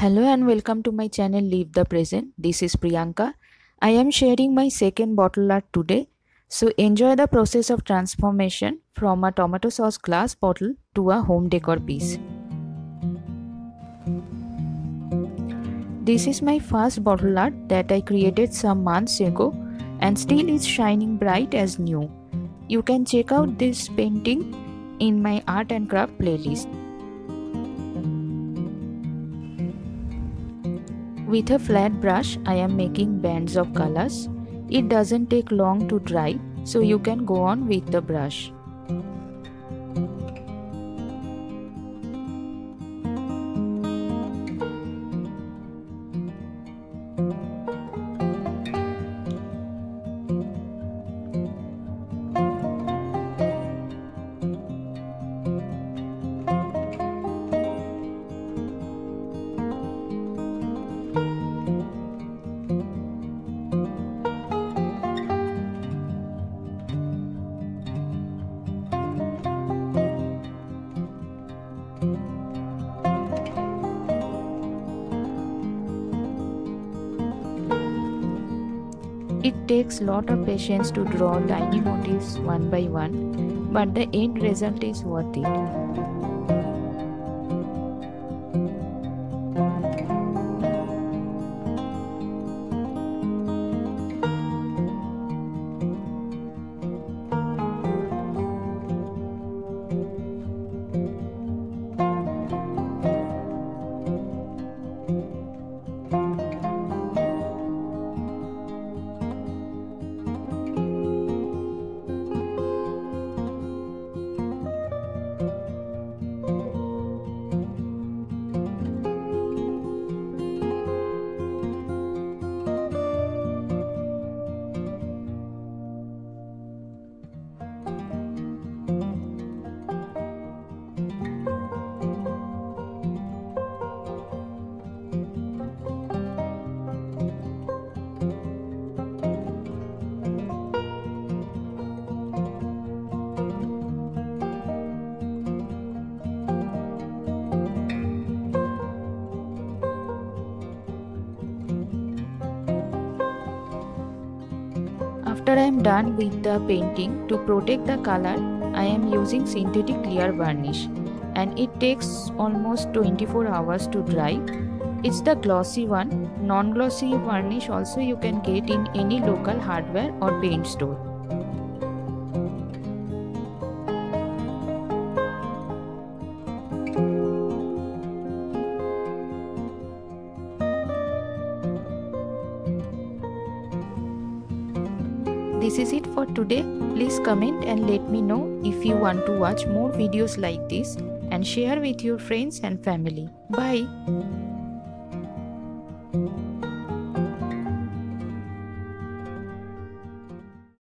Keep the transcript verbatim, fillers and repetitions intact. Hello and welcome to my channel Live the Present. This is Priyanka. I am sharing my second bottle art today. So enjoy the process of transformation from a tomato sauce glass bottle to a home decor piece. This is my first bottle art that I created some months ago and still is shining bright as new. You can check out this painting in my art and craft playlist. With a flat brush, I am making bands of colors. It doesn't take long to dry, so you can go on with the brush. It takes lot of patience to draw tiny motifs one by one, but the end result is worth it. After I am done with the painting, to protect the color, I am using synthetic clear varnish, and it takes almost twenty-four hours to dry. It's the glossy one. Non-glossy varnish also you can get in any local hardware or paint store. This is it for today. Please comment and let me know if you want to watch more videos like this and share with your friends and family. Bye.